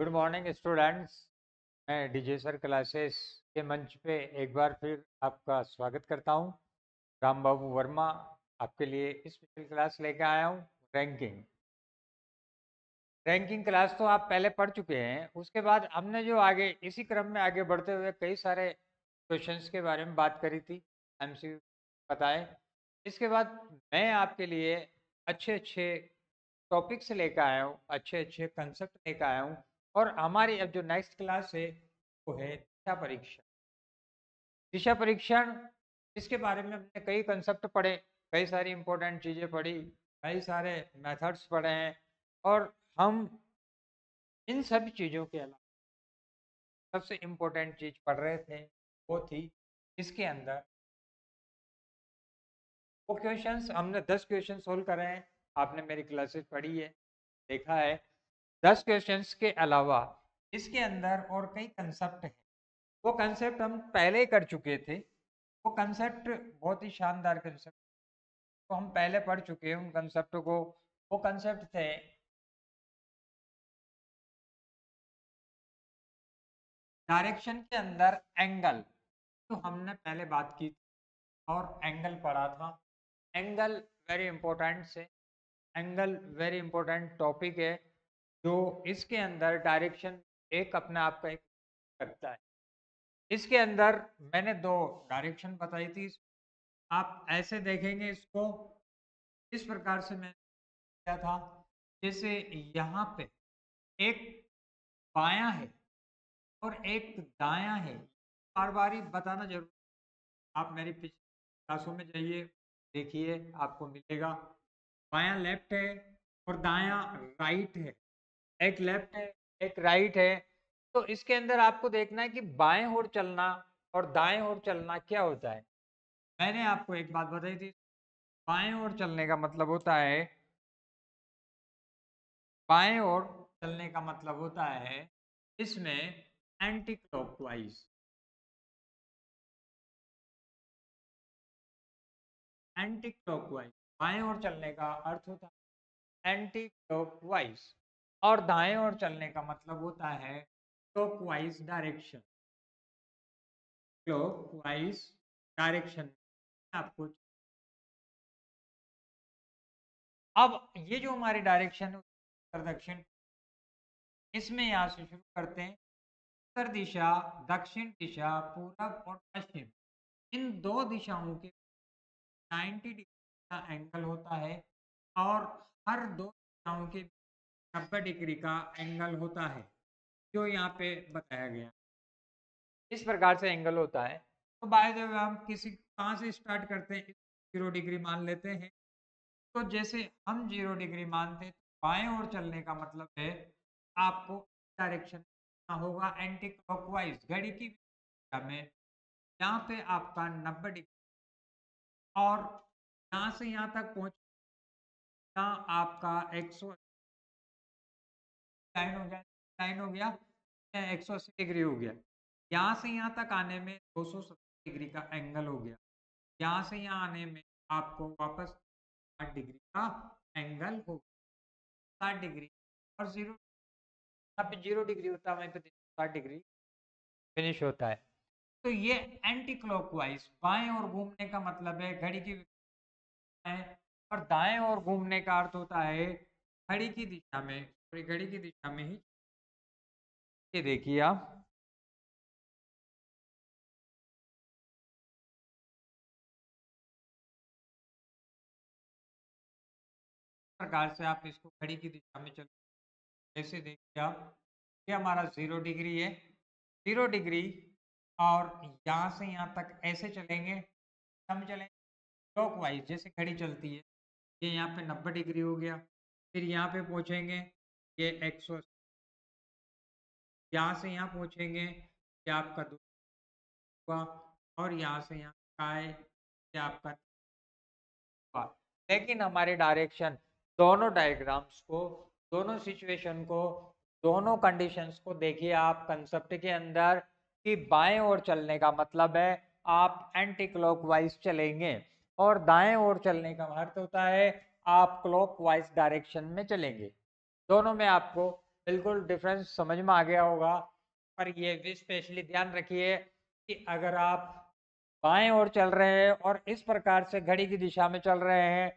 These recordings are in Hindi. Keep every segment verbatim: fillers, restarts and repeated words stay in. गुड मॉर्निंग स्टूडेंट्स, मैं डीजे सर क्लासेस के मंच पे एक बार फिर आपका स्वागत करता हूं। राम बाबू वर्मा आपके लिए स्पेशल क्लास लेके आया हूं, रैंकिंग रैंकिंग क्लास तो आप पहले पढ़ चुके हैं। उसके बाद हमने जो आगे इसी क्रम में आगे बढ़ते हुए कई सारे क्वेश्चंस के बारे में बात करी थी, एमसीक्यू बताए। इसके बाद मैं आपके लिए अच्छे अच्छे टॉपिक्स लेकर आया हूँ, अच्छे अच्छे कंसेप्ट लेकर आया हूँ। और हमारी अब जो नेक्स्ट क्लास है वो है दिशा परीक्षण। दिशा परीक्षण इसके बारे में हमने कई कंसेप्ट पढ़े, कई सारी इम्पोर्टेंट चीज़ें पढ़ी, कई सारे मेथड्स पढ़े हैं। और हम इन सब चीज़ों के अलावा सबसे इम्पोर्टेंट चीज़ पढ़ रहे थे, वो थी इसके अंदर वो क्वेश्चंस। हमने दस क्वेश्चन सोल्व करे हैं, आपने मेरी क्लासेस पढ़ी है, देखा है। दस क्वेश्चंस के अलावा इसके अंदर और कई कंसेप्ट हैं। वो कंसेप्ट हम पहले ही कर चुके थे। वो कंसेप्ट बहुत ही शानदार कंसेप्ट, तो हम पहले पढ़ चुके हैं उन कंसेप्ट को। वो कंसेप्ट थे डायरेक्शन के अंदर एंगल, तो हमने पहले बात की और एंगल पढ़ा था। एंगल वेरी इंपॉर्टेंट से एंगल वेरी इंपॉर्टेंट टॉपिक है, जो इसके अंदर डायरेक्शन एक अपने आप का एक लगता है। इसके अंदर मैंने दो डायरेक्शन बताई थी, आप ऐसे देखेंगे इसको, इस प्रकार से मैंने किया था। जैसे यहाँ पे एक बायां है और एक दायां है। बार बार ही बताना जरूर, आप मेरी पिछली क्लासों में जाइए, देखिए आपको मिलेगा। बायां लेफ्ट है और दायां राइट है, एक लेफ्ट है एक राइट है। तो इसके अंदर आपको देखना है कि बाएं ओर चलना और दाएं ओर चलना क्या होता है। मैंने आपको एक बात बताई थी, बाएं ओर चलने का मतलब होता है बाएं ओर चलने का मतलब होता है इसमें एंटी क्लॉकवाइज एंटी क्लॉकवाइज बाएं ओर चलने का अर्थ होता है एंटी क्लॉकवाइज, और दाएं ओर चलने का मतलब होता है क्लॉकवाइज डायरेक्शन। क्लॉकवाइज डायरेक्शन आपको। अब ये जो हमारी डायरेक्शन है उत्तर दक्षिण, इसमें यहाँ से शुरू करते हैं। उत्तर दिशा, दक्षिण दिशा, पूरब और पश्चिम, इन दो दिशाओं के नब्बे डिग्री का एंगल होता है और हर दो दिशाओं के नब्बे डिग्री का एंगल होता है, जो यहाँ पे बताया गया। इस प्रकार से एंगल होता है। तो बाय द वे हम किसी कहाँ से स्टार्ट करते हैं, जीरो डिग्री मान लेते हैं। तो जैसे हम जीरो डिग्री मानते हैं, बाएं ओर चलने का मतलब है आपको डायरेक्शन होगा एंटी क्लॉकवाइज, घड़ी की दिशा में। यहाँ पे आपका नब्बे डिग्री और यहाँ से यहाँ तक पहुँच आपका एक सौ लाइन हो गया लाइन हो गया एक सौ अस्सी डिग्री हो गया। यहाँ से यहाँ तक आने में दो सौ सत्तर डिग्री का एंगल हो गया। यहाँ से यहाँ आने में आपको वापस साठ डिग्री का एंगल हो गया, साठ डिग्री और जीरो यहाँ पे जीरो डिग्री होता है, वहीं पे साठ डिग्री फिनिश होता है। तो ये एंटी क्लॉकवाइज, बाएं ओर घूमने का मतलब है घड़ी की दिशा में, और दाएं ओर घूमने का अर्थ होता है घड़ी की दिशा में, और घड़ी की दिशा में ही। ये देखिए आप, इस प्रकार से आप इसको घड़ी की दिशा में चलो। ऐसे देखिए आप, ये हमारा जीरो डिग्री है, जीरो डिग्री और यहाँ से यहाँ तक ऐसे चलेंगे, हम चलेंगे क्लॉकवाइज जैसे घड़ी चलती है। ये यहाँ पे नब्बे डिग्री हो गया, फिर यहाँ पे पहुँचेंगे, ये एक सौ यहाँ से यहाँ पहुँचेंगे, ये आपका दो हुआ, और यहाँ से यहाँ आए ये आपका हुआ। लेकिन हमारे डायरेक्शन दोनों डायग्राम्स को, दोनों सिचुएशन को, दोनों कंडीशंस को देखिए आप कंसेप्ट के अंदर, कि बाएं ओर चलने का मतलब है आप एंटी क्लॉकवाइज चलेंगे और दाएं ओर चलने का अर्थ होता है आप क्लॉकवाइज डायरेक्शन में चलेंगे। दोनों में आपको बिल्कुल डिफरेंस समझ में आ गया होगा। पर ये भी स्पेशली ध्यान रखिए कि अगर आप बाएं ओर चल रहे हैं और इस प्रकार से घड़ी की दिशा में चल रहे हैं,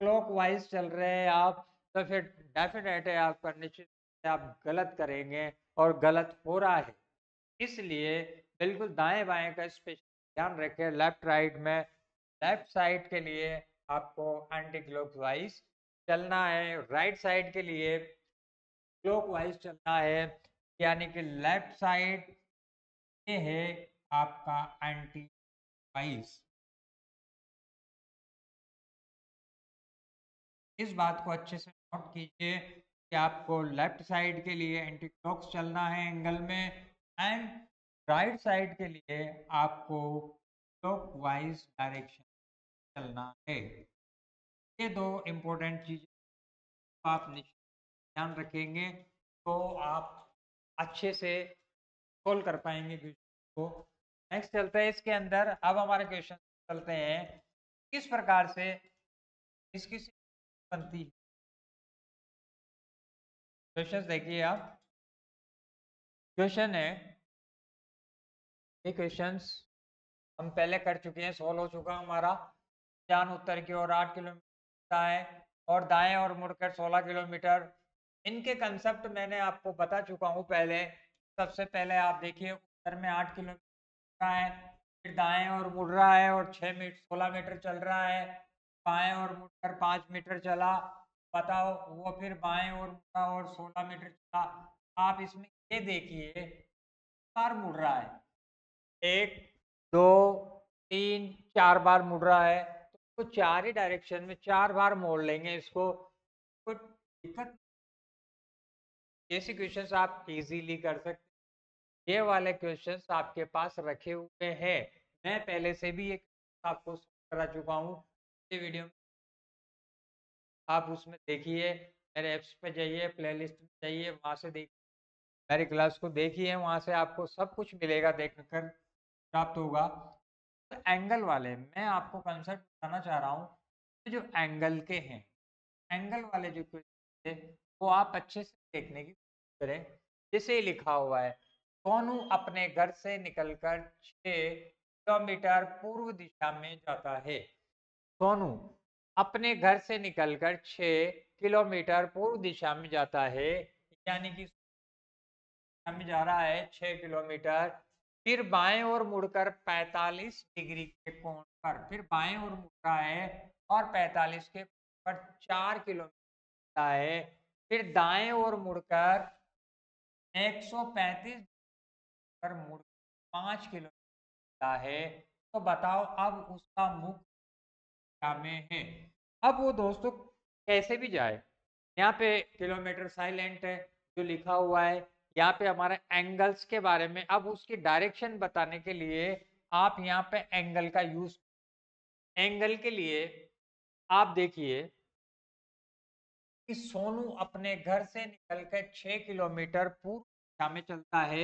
क्लॉकवाइज चल रहे हैं आप, तो फिर डेफिनेट है आपका निश्चित आप गलत करेंगे और गलत हो रहा है। इसलिए बिल्कुल दाएं बाएं का स्पेशल ध्यान रखें। लेफ्ट राइट में लेफ्ट साइड के लिए आपको एंटी क्लॉकवाइज चलना है, राइट साइड के लिए क्लॉकवाइज चलना है, यानी कि लेफ्ट साइड ये है आपका एंटी क्लॉकवाइज। इस बात को अच्छे से नोट कीजिए कि आपको लेफ्ट साइड के लिए एंटी क्लॉक चलना है एंगल में, एंड राइट साइड के लिए आपको क्लॉकवाइज डायरेक्शन चलना है। ये दो इम्पोर्टेंट चीजें आप ध्यान रखेंगे तो आप अच्छे से सोल्व कर पाएंगे क्वेश्चन को। नेक्स्ट चलते हैं इसके अंदर। अब हमारे क्वेश्चन चलते हैं किस प्रकार से इसकी बनती है। क्वेश्चन देखिए आप, क्वेश्चन है ये, क्वेश्चंस हम पहले कर चुके हैं, सोल्व हो चुका हमारा। जान उत्तर की ओर आठ किलोमीटर है और दाएं और मुड़कर सोलह किलोमीटर। इनके कंसेप्ट मैंने आपको बता चुका हूँ पहले। सबसे पहले आप देखिए उत्तर में आठ किलोमीटर है, फिर दाएं और मुड़ रहा है और छः मीटर सोलह मीटर चल रहा है, बाएं और मुड़कर पाँच मीटर चला, बताओ वो फिर बाएं और मुड़ा और सोलह मीटर चला। आप इसमें ये देखिए बार मुड़ रहा है, एक दो तीन चार बार मुड़ रहा है, तो चार ही डायरेक्शन में चार बार मोड़ लेंगे इसको, कुछ दिक्कत। जैसे क्वेश्चंस आप इजीली कर सकते, ये वाले क्वेश्चंस आपके पास रखे हुए हैं। मैं पहले से भी एक आपको करा चुका हूँ वीडियो में, आप उसमें देखिए, मेरे ऐप्स पे जाइए, प्लेलिस्ट में जाइए, वहाँ से देखिए, मेरी क्लास को देखिए, वहाँ से आपको सब कुछ मिलेगा, देखकर प्राप्त होगा। तो एंगल वाले मैं आपको कंसेप्ट बताना चाह रहा हूँ, तो जो एंगल के हैं, एंगल वाले जो क्वेश्चन है वो आप अच्छे से देखने की कोशिश करें। जैसे लिखा हुआ है, सोनू अपने घर से निकलकर छः किलोमीटर पूर्व दिशा में जाता है। सोनू अपने घर से निकलकर छः किलोमीटर पूर्व दिशा में जाता है, यानी कि में जा रहा है छः किलोमीटर। फिर बाएं ओर मुड़कर पैंतालीस डिग्री के कोण पर, फिर बाएं ओर मुड़ रहा है और पैंतालीस के कोण पर चार किलोमीटर जाता है। फिर दाएं ओर मुड़कर एक सौ पैंतीस पर मुड़ पाँच किलोमीटर जाता है। तो बताओ अब उसका मुख में है। अब वो दोस्तों कैसे भी जाए, यहाँ पे किलोमीटर साइलेंट है जो लिखा हुआ है, यहाँ पे हमारे एंगल्स के बारे में। अब उसकी डायरेक्शन बताने के लिए आप यहाँ पे एंगल का यूज, एंगल के लिए आप देखिए कि सोनू अपने घर से निकलकर छः किलोमीटर पूर्व दिशा में चलता है।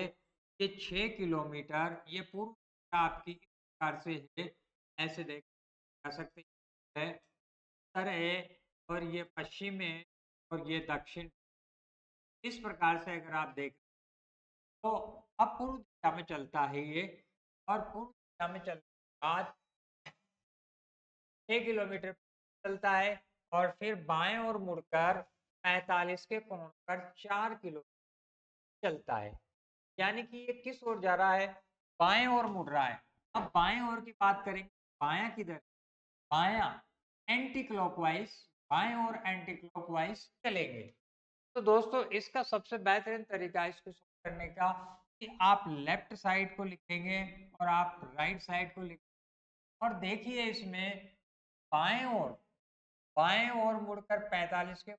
ये छः किलोमीटर ये पूर्व दिशा आपकी इस प्रकार से है, ऐसे देख जा सकते हैं, है उत्तर है और ये पश्चिम है और ये दक्षिण। इस प्रकार से अगर आप देखें तो अब पूर्व दिशा में चलता है ये, और पूर्व दिशा में चलने के बाद छः किलोमीटर चलता है और फिर बाएं और मुड़कर पैंतालीस के कोण पर चार किलोमीटर चलता है। यानी कि ये किस ओर जा रहा है, बाएं ओर मुड़ रहा है। अब बाएं ओर की बात करेंगे, बायां किधर, बायां एंटी क्लॉकवाइज, बाएं और एंटी क्लॉकवाइज चलेंगे। तो दोस्तों इसका सबसे बेहतरीन तरीका इसको सोल्व करने का कि आप लेफ्ट साइड को लिखेंगे और आप राइट साइड को लिखेंगे, और देखिए इसमें बाएं और बाएं और मुड़कर पैंतालीस के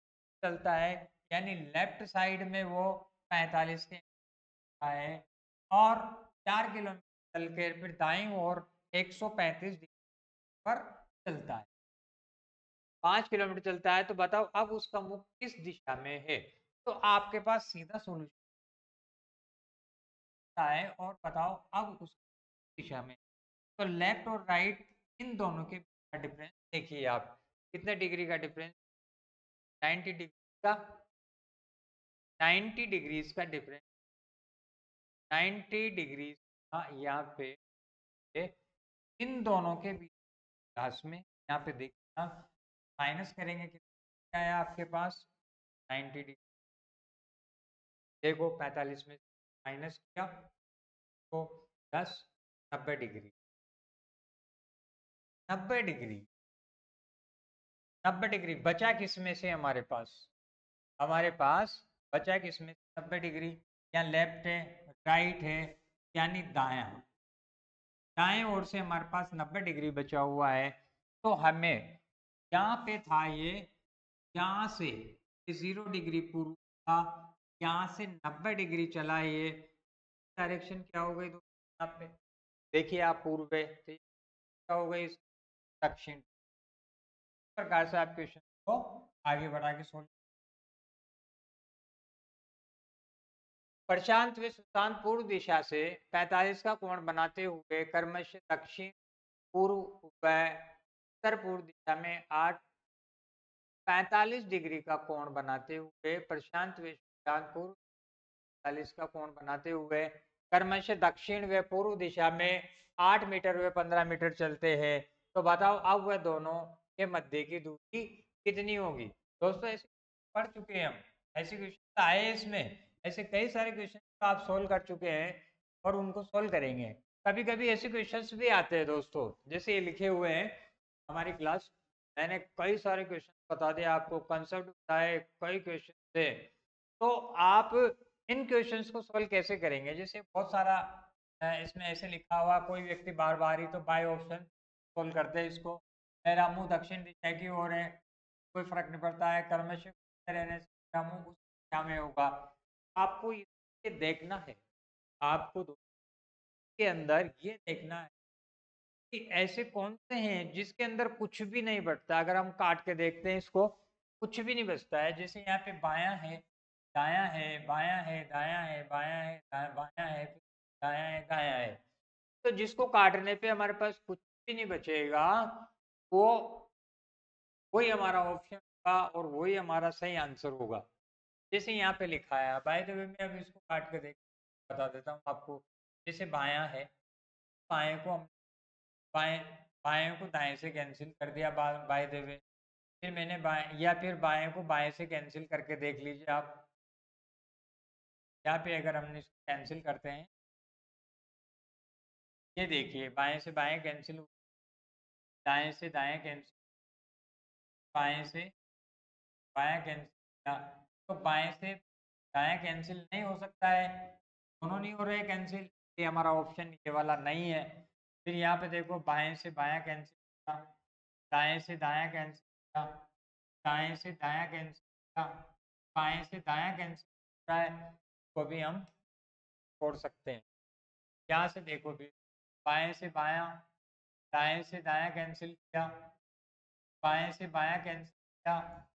चलता है, यानी लेफ्ट साइड में वो पैंतालीस के है और चार किलोमीटर चल के फिर दाईं ओर एक सौ पैंतीस डिग्री पर चलता है, पाँच किलोमीटर चलता है। तो बताओ अब उसका मुख किस दिशा में है। तो आपके पास सीधा सोल्यूशन है, और बताओ अब उस दिशा में। तो लेफ्ट और राइट इन दोनों के डिफरेंस देखिए आप, कितने डिग्री का डिफरेंस, नब्बे डिग्री का नाइन्टी डिग्रीज का डिफरेंस, नाइन्टी डिग्रीज का यहाँ पे इन दोनों के बीच क्लास में यहाँ पे देखिए माइनस करेंगे कितना आया आपके पास नाइन्टी डिग्री, देखो पैंतालीस में माइनस किया तो प्लस नब्बे डिग्री, नब्बे डिग्री नब्बे डिग्री बचा किसमें से हमारे पास, हमारे पास बचा किसमें से नब्बे डिग्री, या लेफ्ट है राइट है यानी दाया, दाएं ओर से हमारे पास नब्बे डिग्री बचा हुआ है। तो हमें यहाँ पे था ये, यहाँ से जीरो डिग्री पूर्व था, यहाँ से नब्बे डिग्री चला ये डायरेक्शन क्या हो गई दोस्तों यहाँ पे देखिए आप पूर्व पे क्या हो गई दक्षिण। इस प्रकार से आप क्वेश्चन को आगे बढ़ा के सोल्व। प्रशांत व सुशांत पूर्व दिशा से पैंतालीस का कोण बनाते हुए क्रमशः दक्षिण पूर्व व उत्तर पूर्व दिशा में आठ पैंतालीस डिग्री का कोण बनाते हुए, प्रशांत व सुशांत पूर्व पैंतालीस का कोण बनाते हुए क्रमशः दक्षिण व पूर्व दिशा में आठ मीटर व पंद्रह मीटर चलते हैं। तो बताओ अब वह दोनों के मध्य की दूरी कितनी होगी। दोस्तों ऐसे पढ़ चुके हैं हम, ऐसे क्वेश्चन आए इसमें, ऐसे कई सारे क्वेश्चन तो आप सोल्व कर चुके हैं और उनको सोल्व करेंगे। कभी कभी ऐसे क्वेश्चंस भी आते हैं दोस्तों, जैसे ये लिखे हुए हैं हमारी क्लास, मैंने कई सारे क्वेश्चन बता दिए आपको, कंसेप्ट बताए कई क्वेश्चन थे। तो आप इन क्वेश्चंस को सोल्व कैसे करेंगे, जैसे बहुत सारा इसमें ऐसे लिखा हुआ कोई व्यक्ति बार बार ही, तो बाय ऑप्शन सोल्व करते हैं इसको। मेरा मुँह दक्षिण दिशा की ओर है, कोई फर्क नहीं पड़ता है, कर्मश रहने से मेरा मुँह उस दिशा में होगा। आपको ये देखना है, आपको के अंदर ये देखना है कि ऐसे कौन से हैं जिसके अंदर कुछ भी नहीं बचता। अगर हम काट के देखते हैं इसको कुछ भी नहीं बचता है। जैसे यहाँ पे बायां है दायां है, बायां है दायां है, बायां है बायां है, दायां है दायां है, तो जिसको काटने पे हमारे पास कुछ भी नहीं बचेगा वो वही हमारा ऑप्शन होगा और वही हमारा सही आंसर होगा। जैसे यहाँ पे लिखा है, बाय द वे मैं अब इसको काट के देख बता देता हूँ आपको। जैसे बायां है, बाएं को हम बाएं बाएं को दाएं से कैंसिल कर दिया बाय द वे, फिर मैंने बाएं या फिर बाएं को बाएं से कैंसिल करके देख लीजिए आप। यहाँ पे अगर हमने इसको कैंसिल करते हैं, ये देखिए बाएं से बाएं कैंसिल, दाएं से दाएं कैंसिल, बाएं से बायां कैंसिल, तो बाएं से दाएं कैंसिल नहीं हो सकता है, दोनों नहीं हो रहे कैंसिल, ये हमारा ऑप्शन ये वाला नहीं है। फिर यहाँ पे देखो बाएं से बायां कैंसिल, दाएं से दायां कैंसिल, दाएं से दायां कैंसिल, बाएं से दायां कैंसिल है, को भी हम छोड़ सकते हैं। यहाँ से देखो भी बाएं से बायां, दाएं से दायां कैंसिल किया, बाएं से बायां कैंसिल किया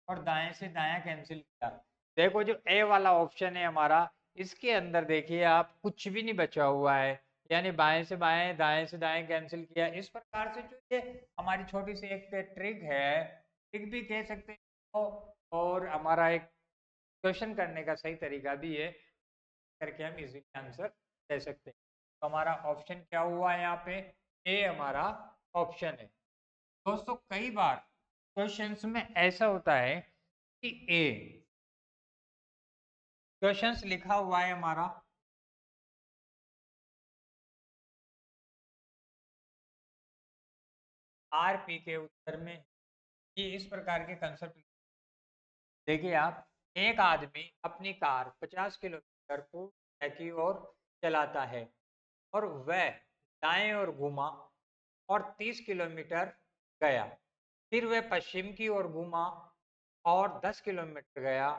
और दाएं से दायां कैंसिल किया। देखो जो ए वाला ऑप्शन है हमारा, इसके अंदर देखिए आप कुछ भी नहीं बचा हुआ है, यानी बाएं से बाएं दाएं से दाएं कैंसिल किया। इस प्रकार से जो ये हमारी छोटी सी एक ट्रिक है, ट्रिक भी कह सकते हैं तो, और हमारा एक क्वेश्चन करने का सही तरीका भी है, करके हम इजी आंसर दे सकते हैं। तो हमारा ऑप्शन क्या हुआ है यहाँ पे, ए हमारा ऑप्शन है। दोस्तों कई बार क्वेश्चंस में ऐसा होता है कि ए क्वेश्चंस लिखा हुआ है हमारा, आर पी के उत्तर में ये इस प्रकार के कंसेप्ट देखिए आप। एक आदमी अपनी कार पचास किलोमीटर पूर्व की ओर चलाता है और वह दाएं ओर घूमा और तीस किलोमीटर गया, फिर वह पश्चिम की ओर घूमा और दस किलोमीटर गया,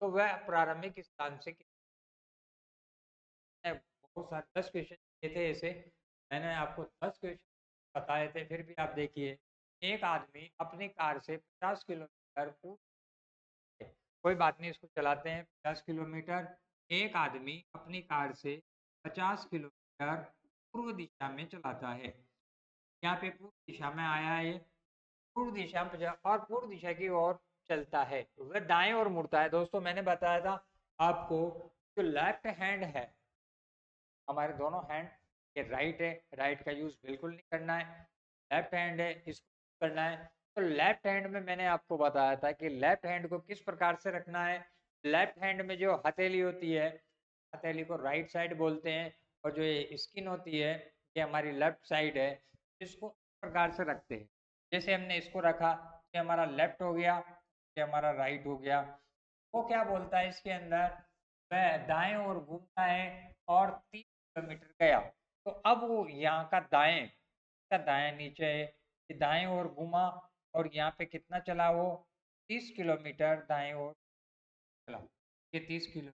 तो वह प्रारंभिक स्थान से। बहुत सारे दस क्वेश्चन थे ऐसे, मैंने आपको दस क्वेश्चन बताए थे, फिर भी आप देखिए। एक आदमी अपनी कार से पचास किलोमीटर पूर्व, कोई बात नहीं इसको चलाते हैं पचास किलोमीटर। एक आदमी अपनी कार से पचास किलोमीटर पूर्व दिशा में चलाता है, यहाँ पे पूर्व दिशा में आया है, पूर्व दिशा में और पूर्व दिशा की ओर चलता है, वह दाएं ओर मुड़ता है। दोस्तों मैंने बताया था आपको जो लेफ्ट हैंड है, हमारे दोनों हैंड ये राइट है, राइट का यूज़ बिल्कुल नहीं करना है, लेफ्ट हैंड है इसको करना है। तो लेफ्ट हैंड में मैंने आपको बताया था कि लेफ्ट हैंड को किस प्रकार से रखना है। लेफ्ट हैंड में जो हथेली होती है, हथेली को राइट साइड बोलते हैं, और जो ये स्किन होती है ये हमारी लेफ्ट साइड है, इसको इस प्रकार से रखते हैं। जैसे हमने इसको रखा, ये हमारा लेफ्ट हो गया, ये हमारा राइट हो गया। वो क्या बोलता है इसके अंदर, वह दाएं ओर घूमता है और तीन किलोमीटर गया। तो अब वो यहाँ का दाएं का दाएं नीचे है, ये दाएं ओर घूमा और यहाँ पे कितना चला वो तीस किलोमीटर दाएं ओर चला, ये तीस किलोमीटर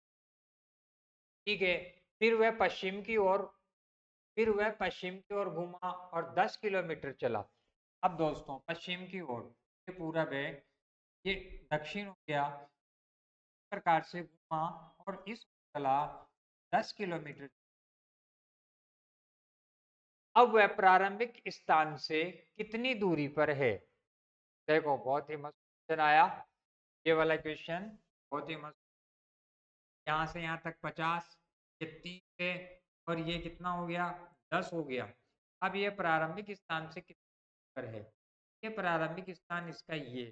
ठीक है। फिर वह पश्चिम की ओर फिर वह पश्चिम की ओर घूमा और दस किलोमीटर चला। अब दोस्तों पश्चिम की ओर, ये पूरा है, ये दक्षिण हो गया, इस प्रकार से घूमा और इस चला दस किलोमीटर। अब वह प्रारंभिक स्थान से कितनी दूरी पर है। देखो बहुत ही मस्त क्वेश्चन आया, ये वाला क्वेश्चन बहुत ही मस्त। यहाँ से यहाँ तक पचास, ये तीन से, और ये कितना हो गया दस हो गया। अब ये प्रारंभिक स्थान से कितनी पर है, ये प्रारंभिक स्थान इसका ये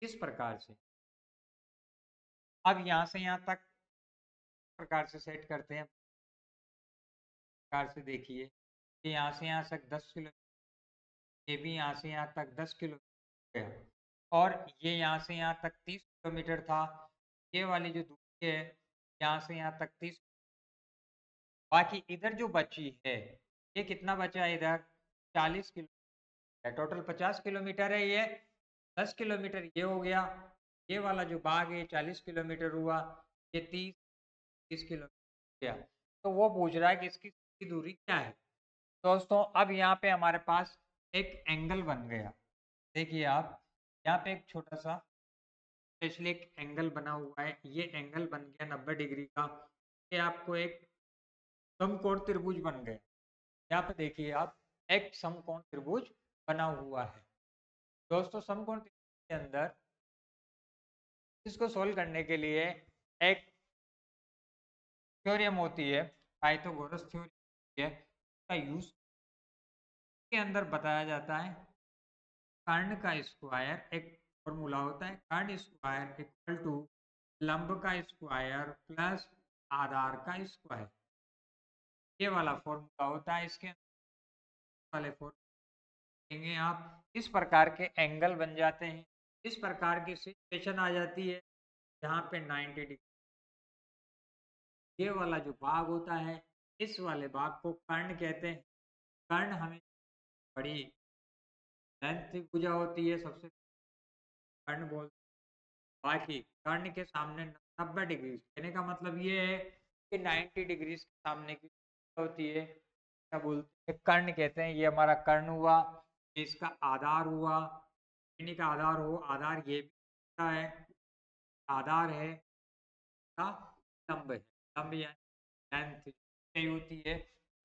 किस प्रकार से। अब यहाँ से यहाँ तक प्रकार से सेट करते हैं, प्रकार से देखिए, ये यहाँ से यहाँ तक दस किलो, ये भी यहाँ से यहाँ तक दस किलो, और ये यहाँ से यहाँ तक तीस किलोमीटर था। ये वाली जो दूरी है यहाँ से यहाँ तक तीस। बाकी इधर जो बची है, ये कितना बचा है, इधर चालीस किलोमीटर, टोटल पचास किलोमीटर है। ये दस किलोमीटर ये हो गया, ये वाला जो भाग है चालीस किलोमीटर हुआ, ये तीस तीस किलोमीटर गया। तो वो पूछ रहा है कि इसकी दूरी क्या है। दोस्तों अब यहाँ पे हमारे पास एक एंगल बन गया, देखिए आप यहाँ पे एक छोटा सा स्पेशली एक एंगल बना हुआ है, ये एंगल बन गया नब्बे डिग्री का। ये आपको एक समकोण त्रिभुज बन गया, यहाँ पे देखिए आप एक समकोण त्रिभुज बना हुआ है। दोस्तों समकोण त्रिभुज के अंदर इसको सोल्व करने के लिए एक थ्योरम होती है, पाइथागोरस थ्योरम है, उसका यूज के अंदर बताया जाता है कर्ण का स्क्वायर, एक फॉर्मूला होता है कर्ण स्क्वायर इक्वल टू लंब का स्क्वायर प्लस आधार का स्क्वायर, ये वाला फॉर्मूला होता है। इसके वाले फॉर्मूला आप इस प्रकार के एंगल बन जाते हैं, इस प्रकार की सिचुएशन आ जाती है जहाँ पे नब्बे डिग्री ये वाला जो भाग होता है, इस वाले भाग को कर्ण कहते हैं। कर्ण हमें बड़ी लेंथ पूजा होती है, सबसे कर्ण बोलते हैं। बाकी कर्ण के सामने नब्बे डिग्री, कहने का मतलब ये है कि नब्बे डिग्री के सामने की होती है, क्या बोलते हैं कर्ण कहते हैं। ये हमारा कर्ण हुआ, इसका आधार हुआ, इन्हीं का आधार हो, आधार ये भी है, आधार है का लंब है, लंब यानी लेंथ होती है,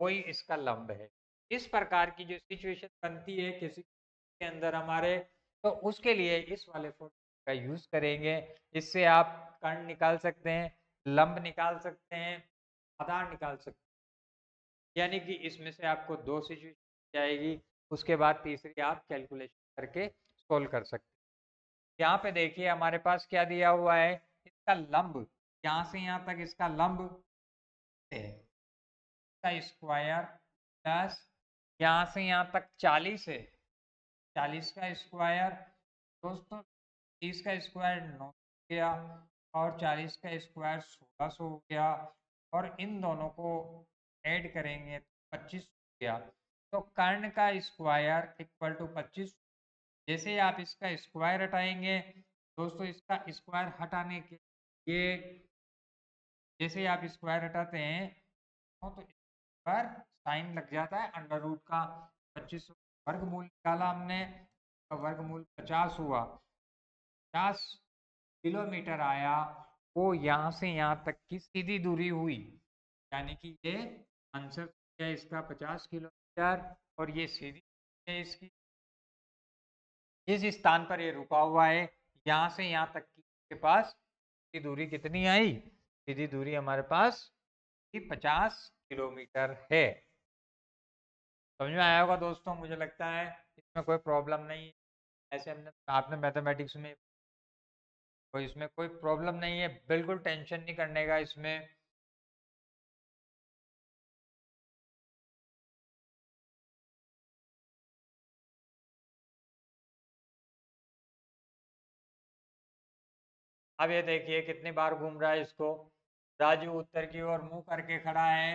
वही इसका लंब है। इस प्रकार की जो सिचुएशन बनती है किसी के अंदर हमारे, तो उसके लिए इस वाले फॉर्मूले का यूज करेंगे। इससे आप कर्ण निकाल सकते हैं, लंब निकाल सकते हैं, आधार निकाल सकते हैं। यानी कि इसमें से आपको दो सिचुएशन आएगी, उसके बाद तीसरी आप कैलकुलेशन करके सोल्व कर सकते हैं। यहाँ पे देखिए हमारे पास क्या दिया हुआ है, इसका लंब यहाँ से यहाँ तक इसका लंब है, इसका स्क्वायर प्लस यहाँ से यहाँ तक चालीस है, चालीस का स्क्वायर दोस्तों तीस का स्क्वायर नौ हो गया, और चालीस का स्क्वायर सोलह सौ हो गया, और इन दोनों को ऐड करेंगे पच्चीस हो गया। तो कर्ण का स्क्वायर इक्वल टू पच्चीस। जैसे आप इसका स्क्वायर हटाएंगे दोस्तों, इसका स्क्वायर हटाने के लिए जैसे आप स्क्वायर हटाते हैं तो पर साइन लग जाता है, अंडर रूट का पच्चीस वर्गमूल निकाला हमने, तो वर्गमूल पचास हुआ, पचास किलोमीटर आया वो यहाँ से यहाँ तक की सीधी दूरी हुई। यानी कि ये आंसर है इसका पचास किलोमीटर, और ये सीधी है इसकी, इस स्थान पर ये रुका हुआ है। यहाँ से यहाँ तक के पास की दूरी कितनी आई, सीधी दूरी हमारे पास पचास किलोमीटर है। समझ में आया होगा दोस्तों, मुझे लगता है इसमें कोई प्रॉब्लम नहीं है। ऐसे हमने आपने मैथमेटिक्स में कोई इसमें कोई प्रॉब्लम नहीं है, बिल्कुल टेंशन नहीं करने का इसमें। अब ये देखिए कितनी बार घूम रहा है इसको, राजू उत्तर की ओर मुंह करके खड़ा है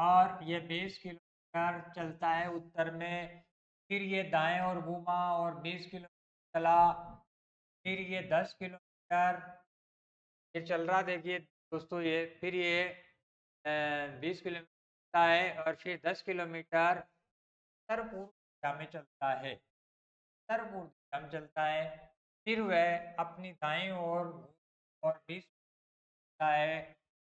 और ये बीस किलोमीटर चलता है उत्तर में, फिर ये दाएं ओर घूमा और बीस किलोमीटर चला, फिर ये दस किलोमीटर ये चल रहा, देखिए दोस्तों ये, फिर ये बीस किलोमीटर चलता है और फिर दस किलोमीटर उत्तर पूर्व दिशा में चलता है, उत्तर पूर्व दिशा में चलता है, फिर वह अपनी दाएं ओर और बीस चलता है,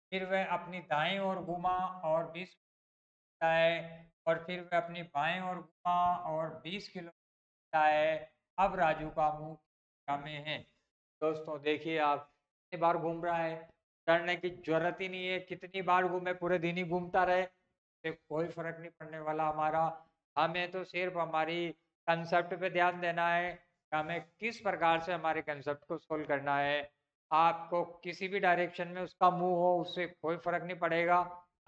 फिर वह अपनी दाएं ओर घुमा और बीस किलोमीटर है और फिर वह अपनी बाएं ओर घुमा और बीस किलोमीटर है। अब राजू का मुंह दिशा में है। दोस्तों देखिए आप कितनी बार घूम रहा है, डरने की जरूरत ही नहीं है, कितनी बार घूमे पूरे दिन ही घूमता रहे तो कोई फर्क नहीं पड़ने वाला हमारा। हमें तो सिर्फ हमारी कंसेप्ट पे ध्यान देना है, हमें किस प्रकार से हमारे कंसेप्ट को सोल्व करना है। आपको किसी भी डायरेक्शन में उसका मुंह हो उससे कोई फर्क नहीं पड़ेगा।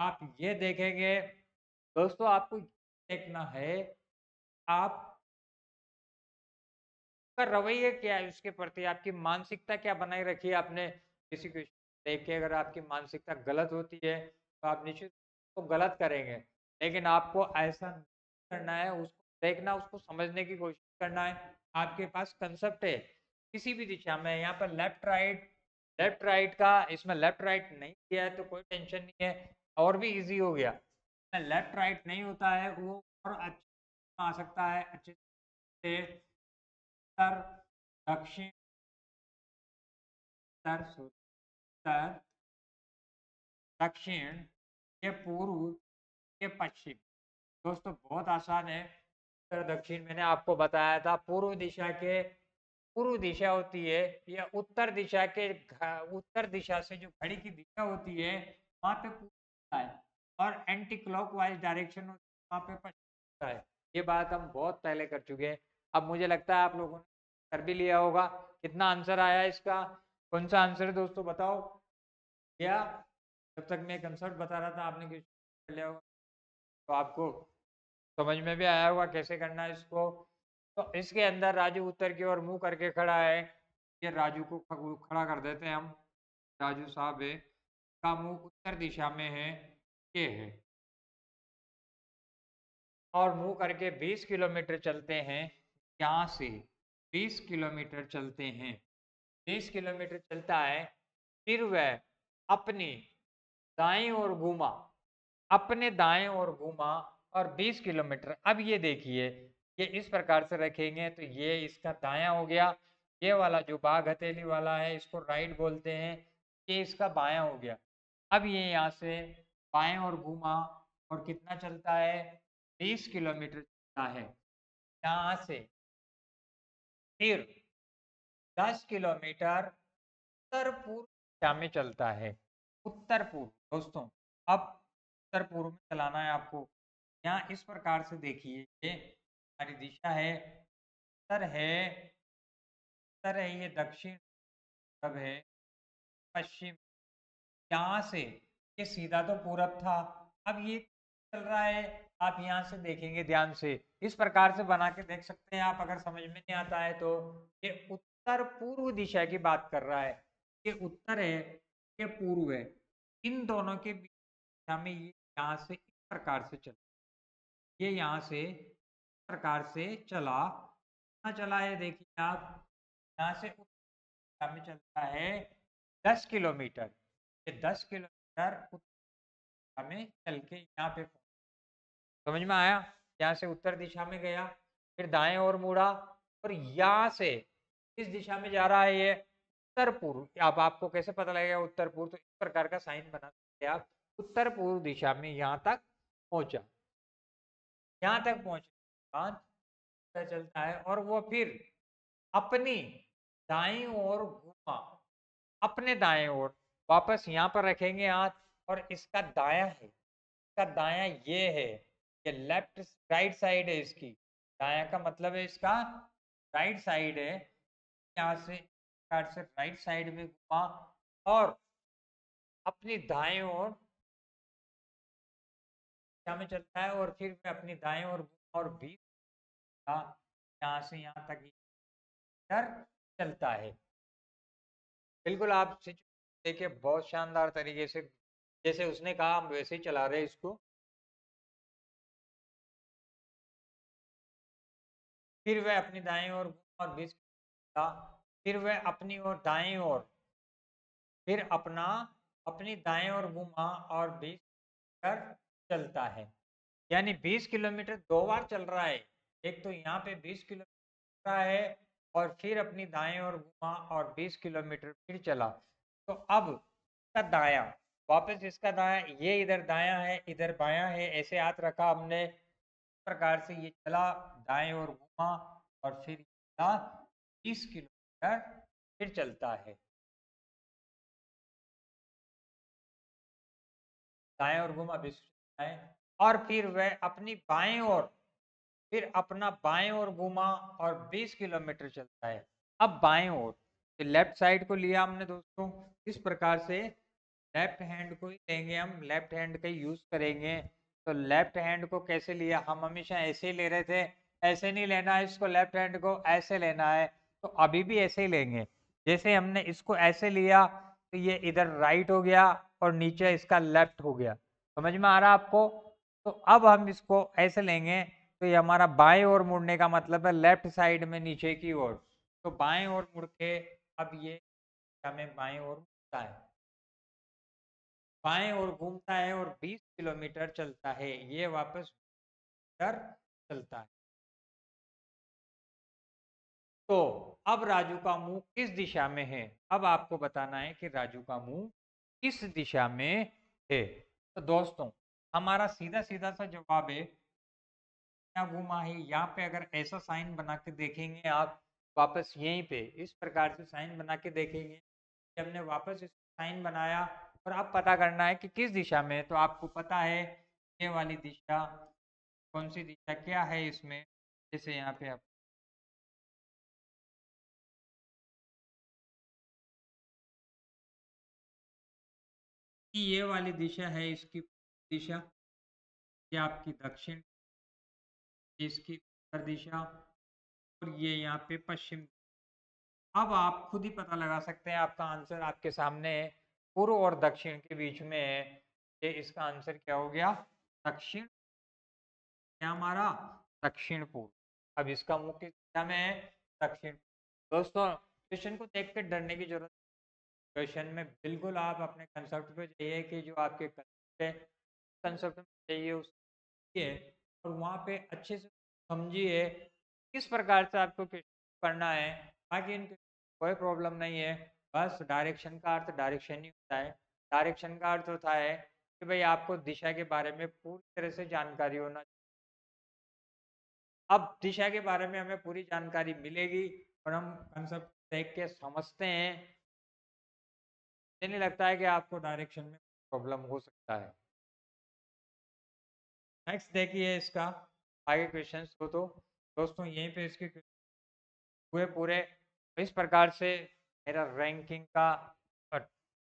आप ये देखेंगे दोस्तों, आपको देखना है आप का रवैया क्या है उसके प्रति, आपकी मानसिकता क्या बनाए रखी है आपने। किसी क्वेश्चन देख के अगर आपकी मानसिकता गलत होती है तो आप निश्चित तो गलत करेंगे, लेकिन आपको ऐसा करना है, उसको देखना, उसको समझने की कोशिश करना है। आपके पास कंसेप्ट है किसी भी दिशा में, यहाँ पर लेफ्ट राइट लेफ्ट राइट का इसमें लेफ्ट राइट नहीं किया है तो कोई टेंशन नहीं है, और भी इजी हो गया। लेफ्ट राइट नहीं होता है वो और अच्छा आ सकता है, अच्छे से उत्तर दक्षिण उत्तर दक्षिण ये पूर्व ये पश्चिम। दोस्तों बहुत आसान है, उत्तर दक्षिण मैंने आपको बताया था, पूर्व दिशा के पूर्व दिशा होती है या उत्तर दिशा के उत्तर दिशा से जो घड़ी की दिशा होती है वहाँ पे पूर्व होता है और एंटी क्लॉकवाइज डायरेक्शन होती है वहाँ पे पश्चिम होता है। ये बात हम बहुत पहले कर चुके हैं, अब मुझे लगता है आप लोगों ने कर भी लिया होगा। कितना आंसर आया इसका, कौन सा आंसर है दोस्तों बताओ, या जब तक मैं कंसेप्ट बता रहा था आपने क्वेश्चन कर लिया होगा तो आपको समझ में भी आया होगा कैसे करना है इसको। तो इसके अंदर राजू उत्तर की ओर मुंह करके खड़ा है, ये राजू को खड़ा कर देते हैं हम, राजू साहब है, का मुंह उत्तर दिशा में है, ये है और मुंह करके बीस किलोमीटर चलते हैं, यहाँ से बीस किलोमीटर चलते हैं, बीस किलोमीटर चलता है, फिर वह अपनी दाएं ओर घूमा, अपने दाएं ओर घूमा और बीस किलोमीटर। अब ये देखिए ये इस प्रकार से रखेंगे तो ये इसका दायां हो गया, ये वाला जो बाघ हथेली वाला है इसको राइट बोलते हैं, ये इसका बायां हो गया। अब ये यहाँ से बाएं और घूमा और कितना चलता है, बीस किलोमीटर चलता है, यहाँ से फिर दस किलोमीटर उत्तर पूर्व दिशा में चलता है, उत्तर पूर्व। दोस्तों अब उत्तर पूर्व में चलाना है आपको, यहाँ इस प्रकार से देखिए हमारी दिशा है, उत्तर है, उत्तर है, ये दक्षिण तब है पश्चिम, यहाँ से ये सीधा तो पूरब था, अब ये चल रहा है। आप यहाँ से देखेंगे ध्यान से, इस प्रकार से बना के देख सकते हैं आप, अगर समझ में नहीं आता है तो। ये उत्तर पूर्व दिशा की बात कर रहा है, ये उत्तर है, ये पूर्व है, इन दोनों के बीच दिशा में ये यहाँ से इस प्रकार से चल, ये यहाँ से प्रकार से चला चला है, देखिए आप यहाँ से उत्तर में चलता है दस किलोमीटर, ये दस किलोमीटर उत्तर में चल के यहाँ पे, समझ में आया, यहाँ से उत्तर दिशा में गया, फिर दाएं ओर मुड़ा और यहाँ से इस दिशा में जा रहा है, ये उत्तर पूर्व। आप आपको कैसे पता लगेगा उत्तर पूर्व, तो इस प्रकार का साइन बना सकते आप, उत्तर पूर्व दिशा में यहाँ तक पहुंचा, यहाँ तक पहुंचा चलता है और वो फिर अपनी दाईं ओर घूमा, अपने दाएं ओर वापस यहाँ पर रखेंगे हाथ, और इसका दायां है, इसका दायां ये है, ये लेफ्ट राइट साइड है इसकी, दायां का मतलब है इसका राइट साइड है, यहाँ से से राइट साइड में घुमा और अपनी दाएं ओर दिशा में चलता है, और फिर मैं अपनी दाएं ओर घुमा और बीच यहाँ से यहाँ तक इधर चलता है। बिल्कुल आप देखिए बहुत शानदार तरीके से जैसे उसने कहा हम वैसे ही चला रहे हैं इसको। फिर वह अपनी दाएं ओर और बीच का, फिर वह अपनी ओर दाएं ओर, फिर अपना अपनी दाएं ओर घुमा और बीस किलोमीटर चलता है, यानी बीस किलोमीटर दो बार चल रहा है, एक तो यहाँ पे बीस किलोमीटर रहा है और फिर अपनी दाएं ओर घुमा और बीस किलोमीटर फिर चला। तो अब इसका दायां वापस, इसका दायां ये इधर दायां है इधर बायां है, ऐसे हाथ रखा हमने, इस प्रकार से ये चला दाएं ओर घुमा और फिर तीस किलोमीटर फिर चलता है। दाएं ओर घुमा बीस, और फिर वह अपनी बाएं ओर, फिर अपना बाएं ओर घुमा और बीस किलोमीटर चलता है। अब बाएं ओर, लेफ्ट साइड को लिया हमने दोस्तों, इस प्रकार से लेफ्ट हैंड को ही लेंगे हम, लेफ्ट हैंड का यूज करेंगे। तो लेफ्ट हैंड को कैसे लिया, हम हमेशा ऐसे ही ले रहे थे, ऐसे नहीं लेना है इसको, लेफ्ट हैंड को ऐसे लेना है, तो अभी भी ऐसे ही लेंगे। जैसे हमने इसको ऐसे लिया तो ये इधर राइट हो गया और नीचे इसका लेफ्ट हो गया, समझ में आ रहा आपको। तो अब हम इसको ऐसे लेंगे तो ये हमारा बाएं ओर मुड़ने का मतलब है लेफ्ट साइड में नीचे की ओर, तो बाएं ओर मुड़ के अब ये हमें बाएं ओर घूमता है, बाएं ओर घूमता है और बीस किलोमीटर चलता है, ये वापस इधर चलता है। तो अब राजू का मुंह किस दिशा में है, अब आपको बताना है कि राजू का मुंह किस दिशा में है। तो दोस्तों हमारा सीधा सीधा सा जवाब है क्या घूमा है। यहाँ पे अगर ऐसा साइन बना के देखेंगे आप वापस यहीं पे, इस प्रकार से साइन बना के देखेंगे, हमने वापस इस साइन बनाया और अब पता करना है कि किस दिशा में है। तो आपको पता है ये वाली दिशा कौन सी दिशा क्या है इसमें, जैसे यहाँ पे आप ये वाली दिशा है, इसकी दिशा ये आपकी दक्षिण, इसकी उत्तर दिशा, और ये यहाँ पे पश्चिम। अब आप खुद ही पता लगा सकते हैं, आपका आंसर आपके सामने है, पूर्व और दक्षिण के बीच में है, ये इसका आंसर क्या हो गया, दक्षिण, क्या हमारा दक्षिण पूर्व। अब इसका मुख्य दिशा में है दक्षिण। दोस्तों क्वेश्चन को देख कर डरने की जरूरत, क्वेश्चन में बिल्कुल आप अपने कंसेप्ट पे जाइए कि जो आपके कंसेप्ट है कंसेप्ट में जाइए उसके, और वहाँ पे अच्छे से समझिए किस प्रकार से आपको क्वेश्चन पढ़ना है। बाकी इनके कोई प्रॉब्लम नहीं है, बस डायरेक्शन का अर्थ डायरेक्शन ही होता है, डायरेक्शन का अर्थ होता है कि भाई आपको दिशा के बारे में पूरी तरह से जानकारी होना चाहिए। अब दिशा के बारे में हमें पूरी जानकारी मिलेगी और हम कंसेप्ट देख के समझते हैं, नहीं लगता है कि आपको डायरेक्शन में प्रॉब्लम हो सकता है। नेक्स्ट देखिए इसका आगे क्वेश्चंस को, तो दोस्तों यहीं पे इसके हुए पूरे। इस प्रकार से मेरा रैंकिंग का और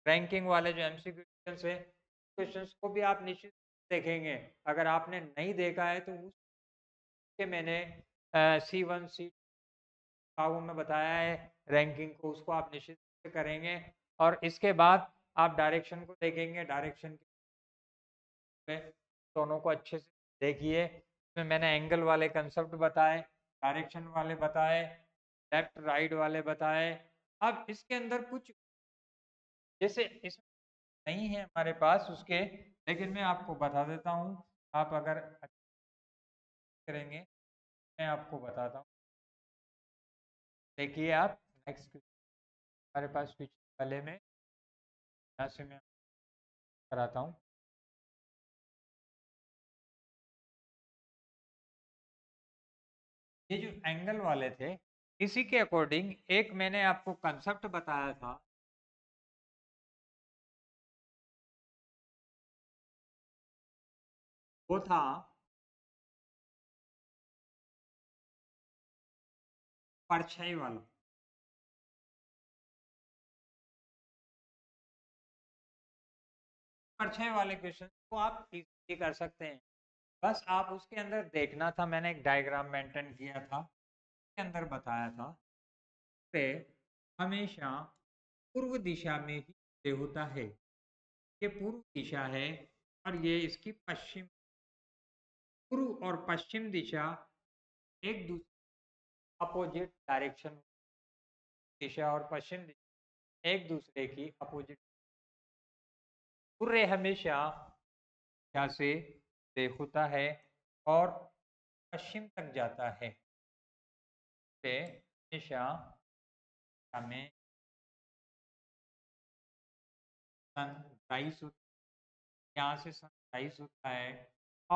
रैंकिंग वाले जो एमसीक्यू क्वेश्चंस है, क्वेश्चंस को भी आप निश्चित देखेंगे, अगर आपने नहीं देखा है तो उसके मैंने सी वन सी टू में बताया है रैंकिंग को, उसको आप निश्चित करेंगे। और इसके बाद आप डायरेक्शन को देखेंगे, डायरेक्शन के दोनों को अच्छे से देखिए, इसमें मैंने एंगल वाले कंसेप्ट बताए, डायरेक्शन वाले बताए, लेफ्ट राइट वाले बताए। अब इसके अंदर कुछ जैसे इसमें नहीं है हमारे पास उसके, लेकिन मैं आपको बता देता हूँ, आप अगर करेंगे मैं आपको बताता हूँ। देखिए आप नेक्स्ट हमारे पास कुछ वाले में यहाँ से मैं कराता हूँ। ये जो एंगल वाले थे इसी के अकॉर्डिंग एक मैंने आपको कंसेप्ट बताया था, वो था परछाई वाला। परछाई वाले क्वेश्चन को आप इजीली कर सकते हैं, बस आप उसके अंदर देखना था। मैंने एक डायग्राम मेंटेन किया था, उसके अंदर बताया था पे हमेशा पूर्व दिशा में ही देवता है। ये पूर्व दिशा है और ये इसकी पश्चिम, पूर्व और पश्चिम दिशा एक दूसरे अपोजिट डायरेक्शन, दिशा और पश्चिम दिशा एक दूसरे की अपोजिट। पूर्व हमेशा दिशा से देखता है और पश्चिम तक जाता है। हमेशा हमें सनराइज यहाँ से सनराइज होता है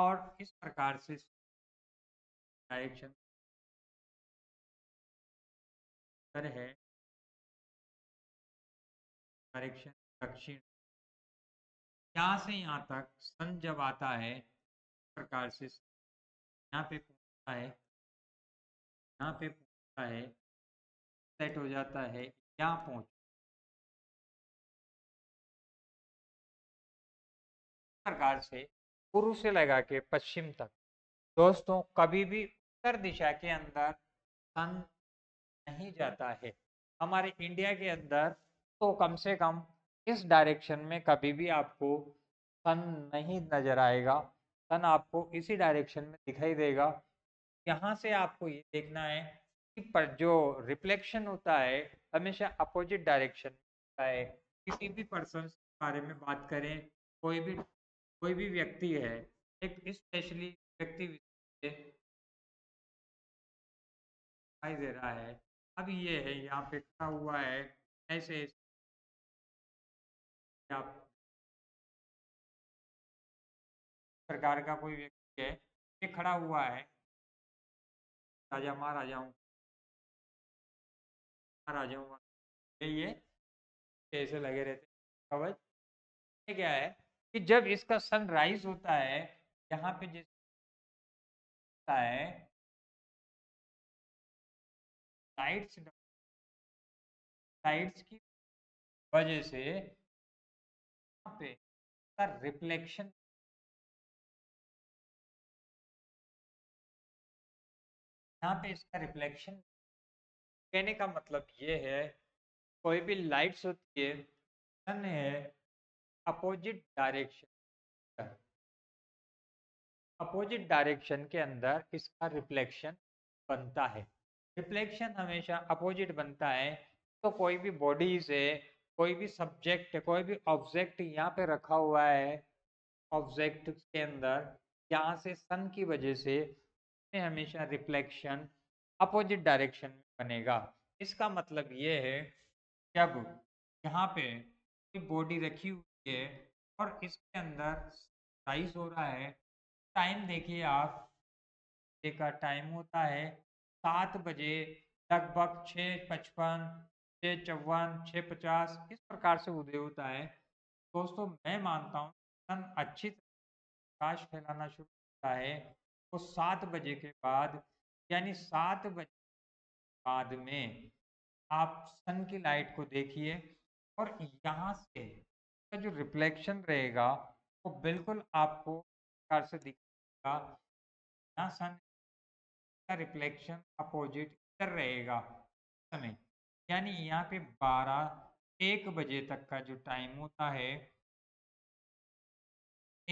और इस प्रकार से डायरेक्शन है, डायरेक्शन दक्षिण। यहाँ से यहाँ तक सन जब आता है प्रकार से यहाँ पे पहुँचता है, यहाँ पे पहुँचता है, सेट हो जाता है, यहाँ पहुँच प्रकार से पूर्व से लगा के पश्चिम तक। दोस्तों कभी भी उत्तर दिशा के अंदर सन नहीं जाता है हमारे इंडिया के अंदर, तो कम से कम इस डायरेक्शन में कभी भी आपको सन नहीं नजर आएगा। सन आपको इसी डायरेक्शन में दिखाई देगा। यहाँ से आपको ये देखना है कि पर जो रिफ्लेक्शन होता है हमेशा अपोजिट डायरेक्शन में होता है। किसी भी पर्सन के बारे में बात करें, कोई भी कोई भी व्यक्ति है, एक स्पेशली व्यक्ति दिखाई दे रहा है। अब ये है यहाँ पे खड़ा हुआ है, ऐसे आप प्रकार का कोई व्यक्ति है, ये खड़ा हुआ है, राजा महाराजाओं महाराजाओं ये ऐसे लगे रहते कवच। ये क्या है कि जब इसका सनराइज होता है यहाँ पे जिस होता है लाइट्स लाइट्स की वजह से पे का रिफ्लेक्शन यहाँ पे इसका रिफ्लेक्शन। कहने का मतलब ये है कोई भी लाइट्स होती है सन है अपोजिट डायरेक्शन, अपोजिट डायरेक्शन के अंदर इसका रिफ्लेक्शन बनता है। रिफ्लेक्शन हमेशा अपोजिट बनता है, तो कोई भी बॉडी से कोई भी सब्जेक्ट कोई भी ऑब्जेक्ट यहाँ पे रखा हुआ है, ऑब्जेक्ट के अंदर यहाँ से सन की वजह से उसमें हमेशा रिफ्लेक्शन अपोजिट डायरेक्शन में बनेगा। इसका मतलब ये है जब यहाँ पे बॉडी रखी हुई है और इसके अंदर राइज हो रहा है। टाइम देखिए आप, देखा टाइम होता है सात बजे लगभग, छः पचपन छः चौवन, छः पचास, इस प्रकार से उदय होता है। दोस्तों मैं मानता हूँ सन अच्छी प्रकाश फैलाना शुरू होता है तो सात बजे के बाद, यानी सात बजे बाद में आप सन की लाइट को देखिए और यहाँ से का जो रिफ्लेक्शन रहेगा वो तो बिल्कुल आपको प्रकार से दिखेगा। यहाँ सन का रिफ्लेक्शन अपोजिट कर रहेगा समय, यानी यहाँ पे बारह एक बजे तक का जो टाइम होता है,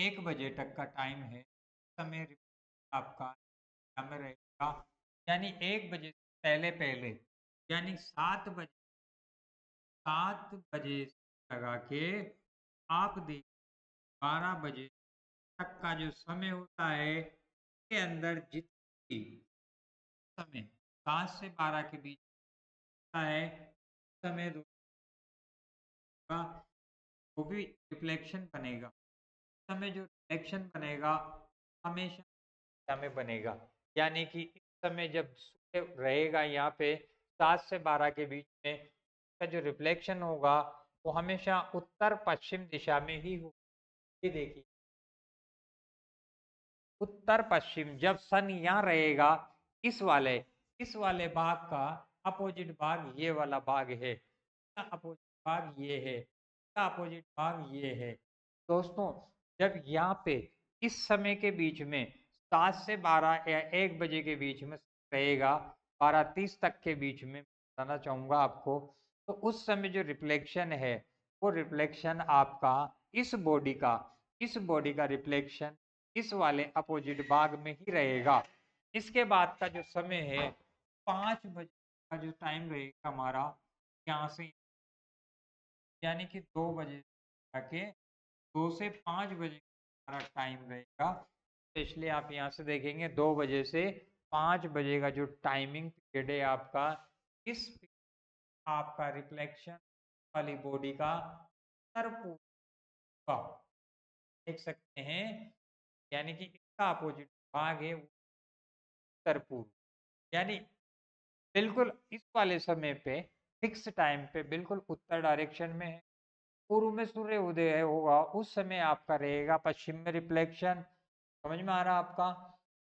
एक बजे तक का टाइम है समय आपका समय रहेगा, यानी एक बजे पहले पहले, यानी सात बजे सात बजे लगा के आप देख बारह बजे तक का जो समय होता है उसके अंदर जितनी समय सात से बारह के बीच है समय का वो भी रिफ्लेक्शन बनेगा। समय जो रिफ्लेक्शन बनेगा हमेशा समय बनेगा, यानी कि इस समय जब सूर्य रहेगा यहाँ पे सात से बारह के बीच में, इसका जो रिफ्लेक्शन होगा वो हमेशा उत्तर पश्चिम दिशा में ही होगा। ये देखिए उत्तर पश्चिम, जब सन यहाँ रहेगा इस वाले इस वाले भाग का अपोजिट भाग ये वाला भाग है, अपोजिट भाग ये है, अपोजिट भाग ये है। दोस्तों जब यहाँ पे इस समय के बीच में सात से बारह या एक बजे के बीच में रहेगा, बारह तीस तक के बीच में बताना चाहूँगा आपको, तो उस समय जो रिफ्लेक्शन है वो रिफ्लेक्शन आपका इस बॉडी का इस बॉडी का रिफ्लेक्शन इस वाले अपोजिट भाग में ही रहेगा। इसके बाद का जो समय है पाँच बजे का जो टाइम रहेगा हमारा, यहाँ से यानी कि दो बजे के दो से पाँच बजे का टाइम रहेगा। स्पेशली आप यहाँ से देखेंगे दो बजे से पाँच बजे का जो टाइमिंग पीरियड है आपका, इस आपका रिफ्लेक्शन वाली बॉडी का का देख सकते हैं, यानी कि इसका अपोजिट भाग है उत्तर पूर्व, यानी बिल्कुल इस वाले समय पे फिक्स टाइम पे बिल्कुल उत्तर डायरेक्शन में है। पूर्व में सूर्य उदय होगा उस समय आपका रहेगा पश्चिम में रिफ्लेक्शन। समझ में आ रहा आपका?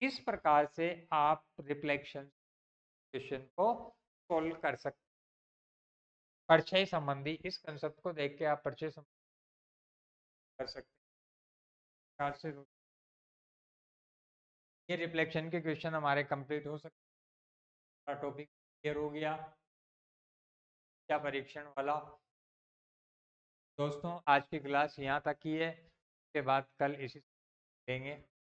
इस प्रकार से आप रिफ्लेक्शन क्वेश्चन को सोल्व कर सकते। परिचय संबंधी इस कंसेप्ट को देख के आप परिचय कर सकते हैं। ये रिफ्लेक्शन के क्वेश्चन हमारे कंप्लीट हो सकते हैं। टॉपिक क्लियर हो गया क्या परीक्षण वाला? दोस्तों आज की क्लास यहाँ तक ही है, इसके बाद कल इसी देंगे।